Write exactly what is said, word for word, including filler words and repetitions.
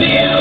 Yeah.